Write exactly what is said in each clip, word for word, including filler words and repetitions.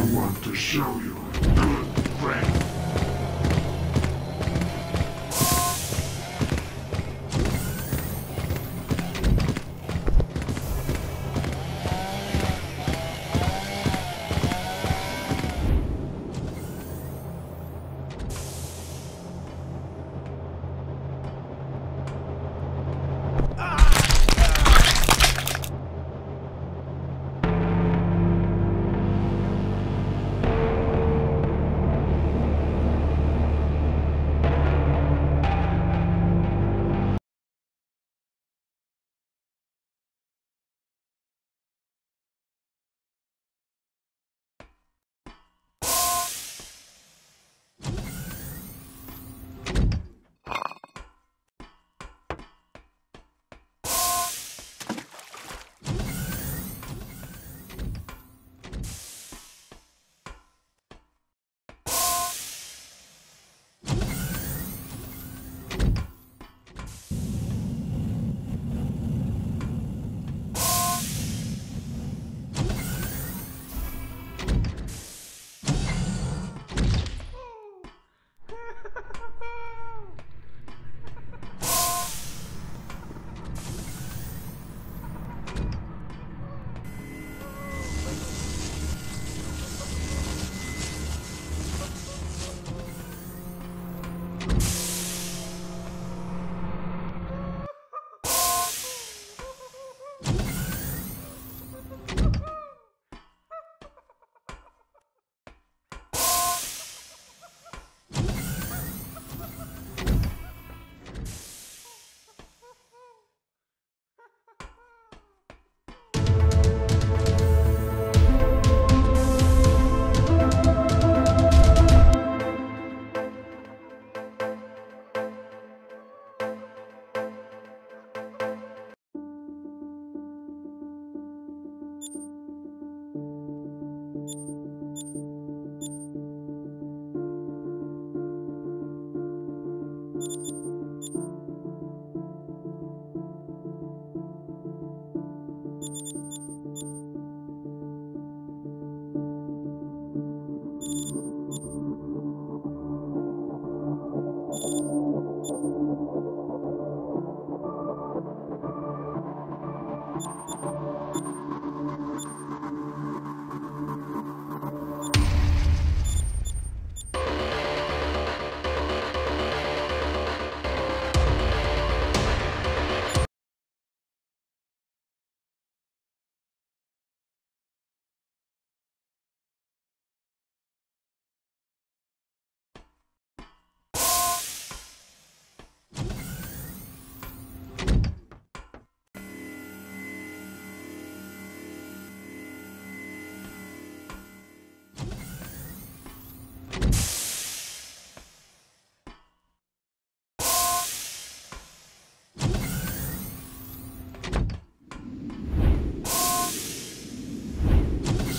I want to show you a good friend.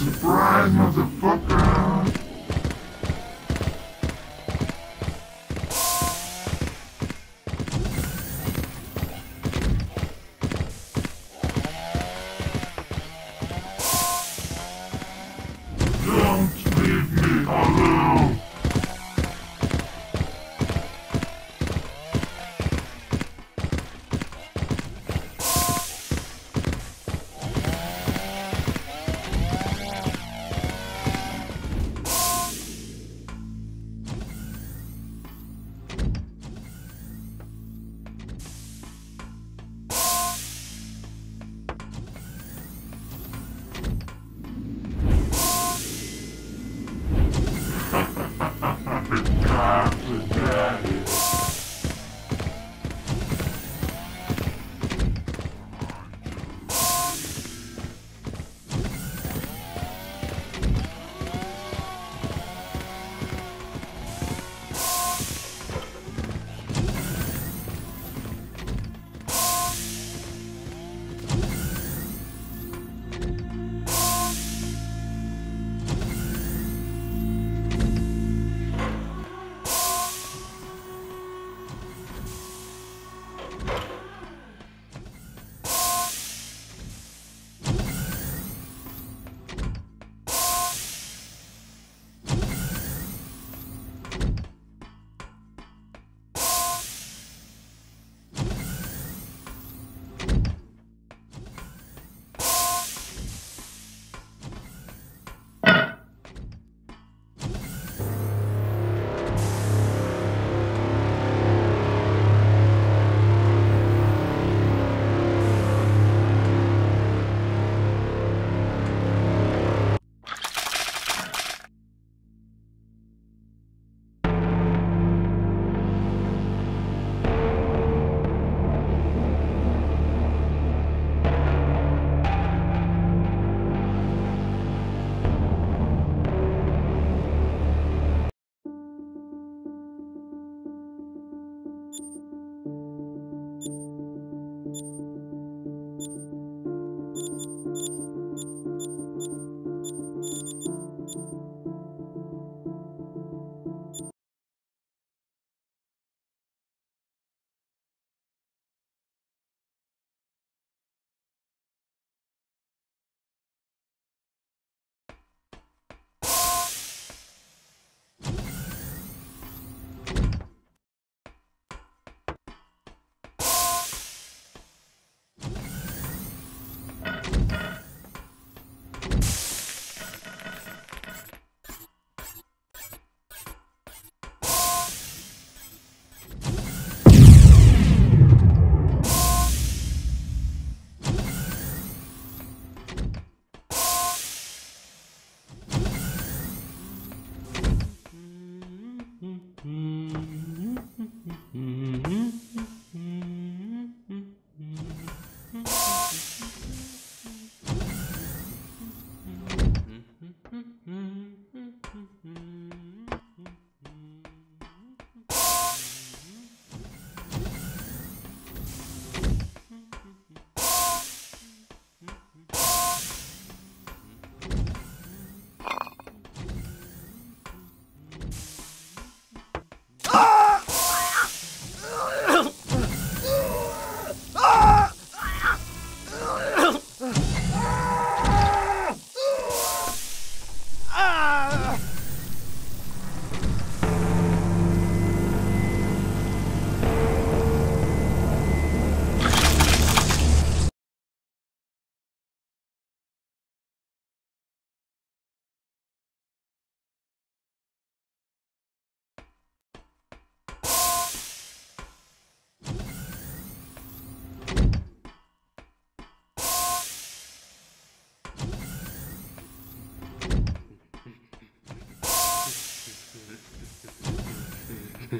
Surprise, motherfucker! Don't leave me alone! I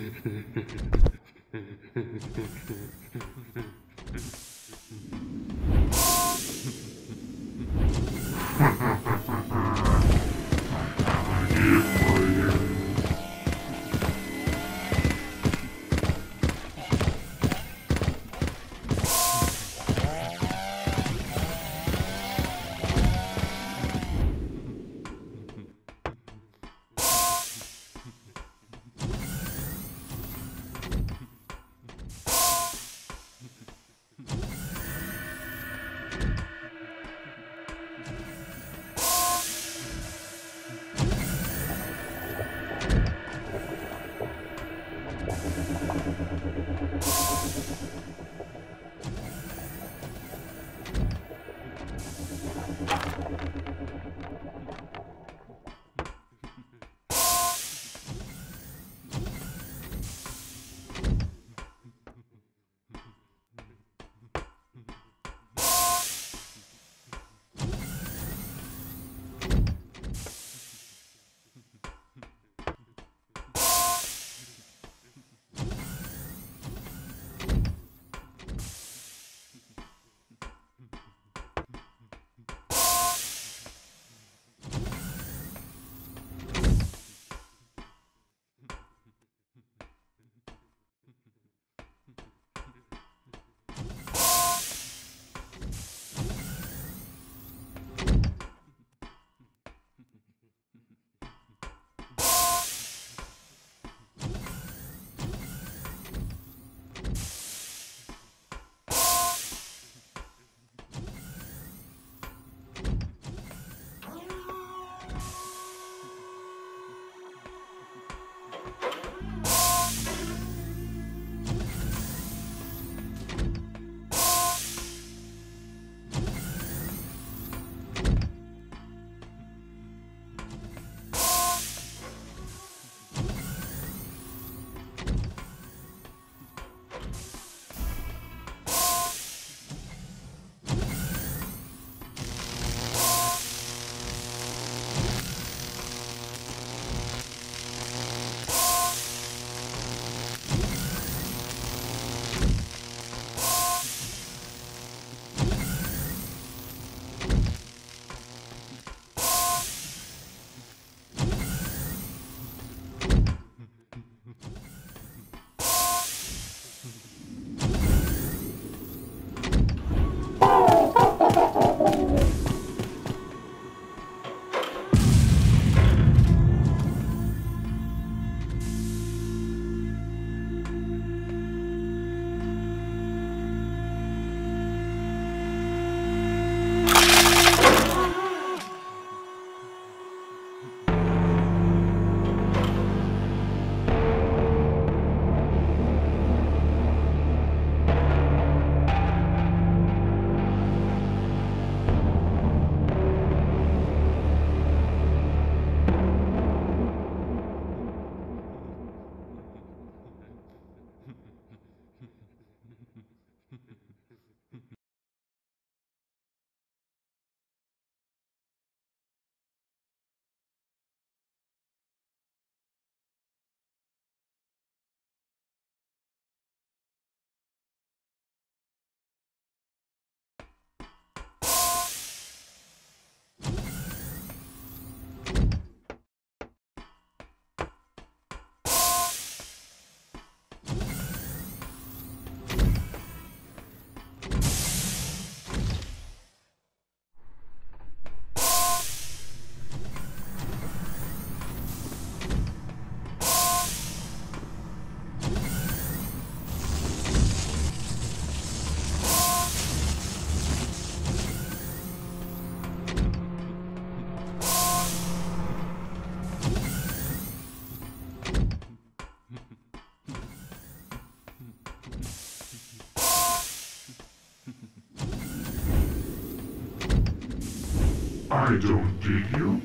don't dig you.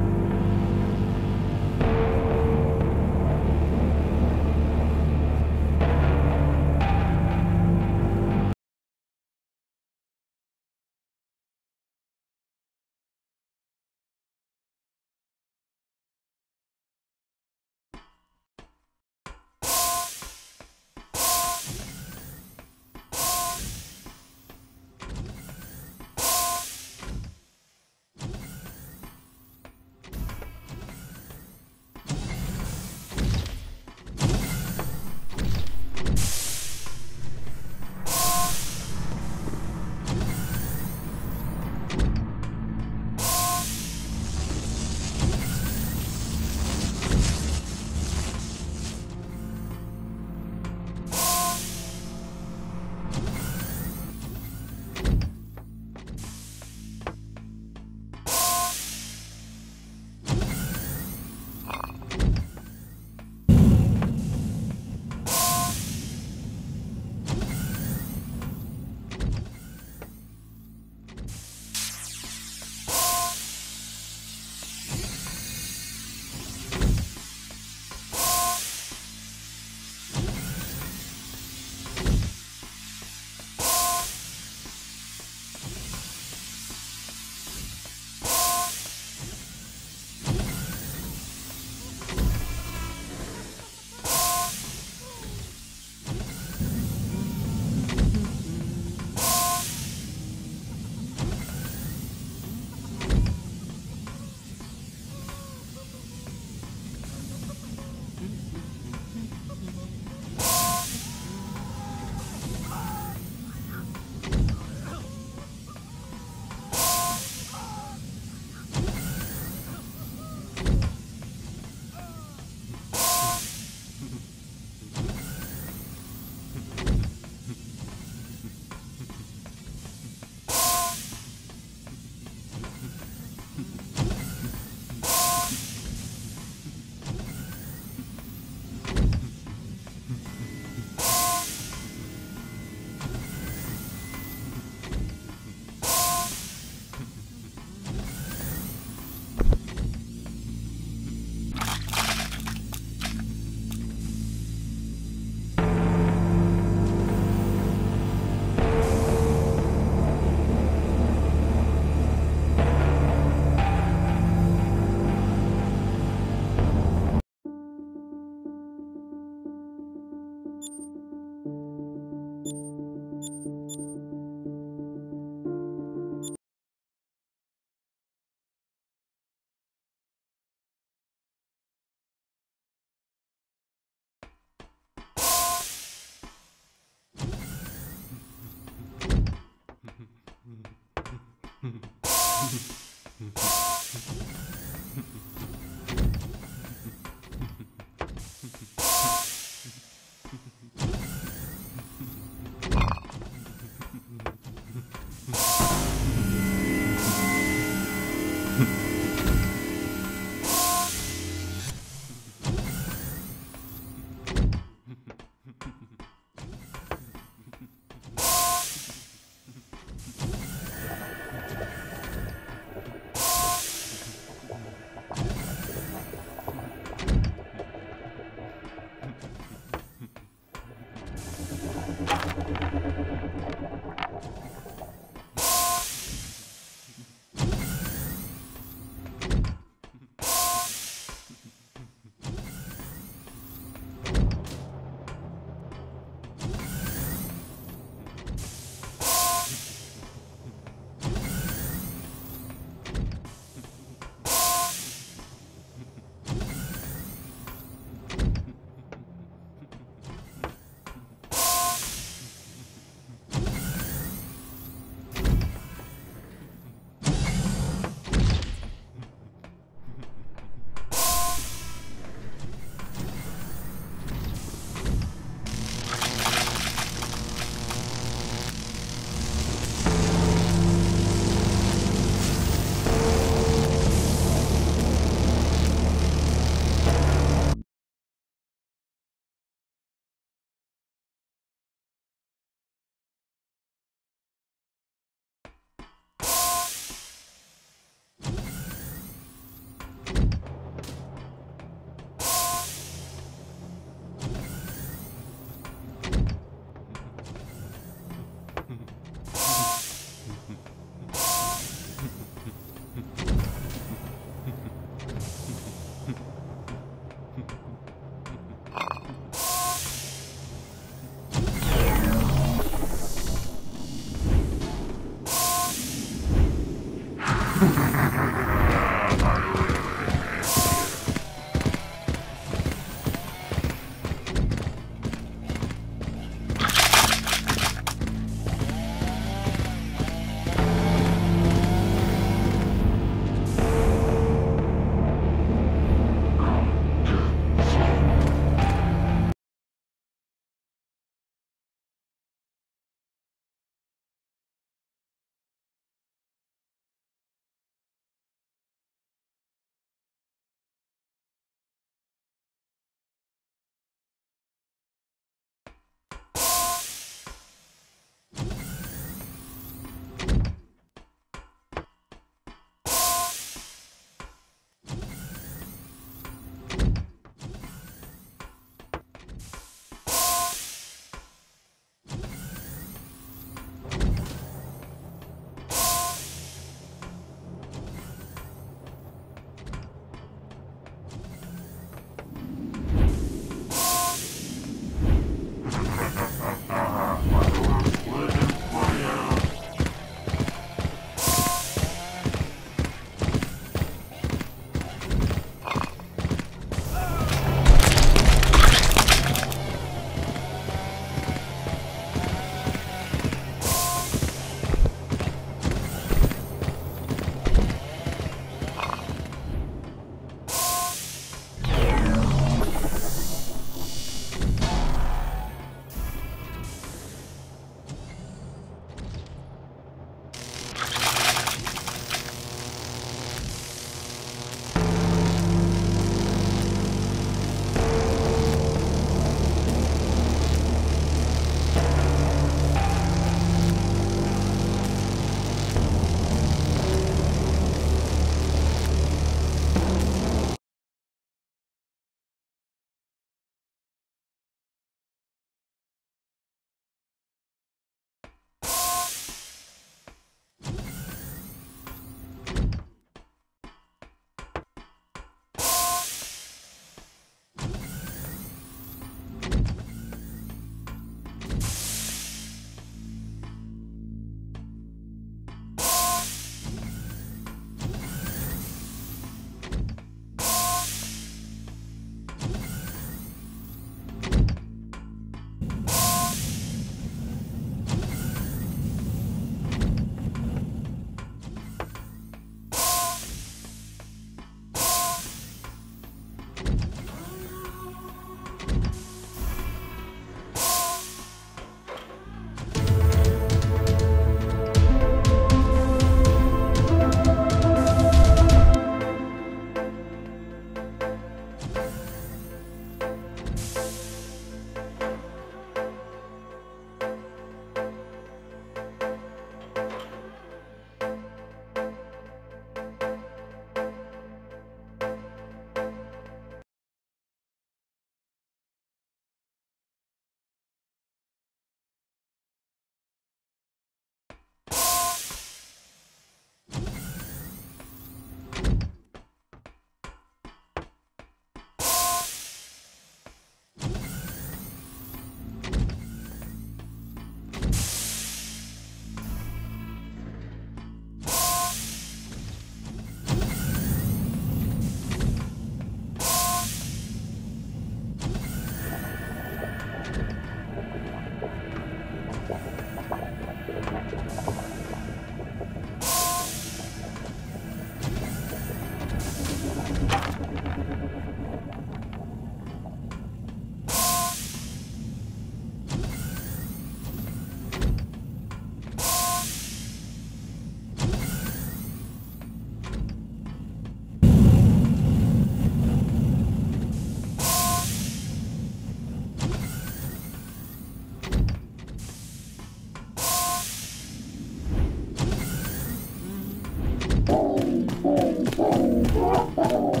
Oh.